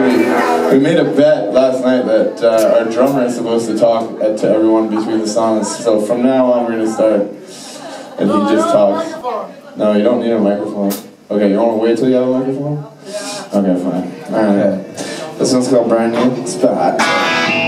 We made a bet last night that our drummer is supposed to talk to everyone between the songs. So from now on, we're gonna start, and he just talks. No, you don't need a microphone. Okay, you want to wait till you have a microphone? Okay, fine. All right. This one's called Brand New Spot.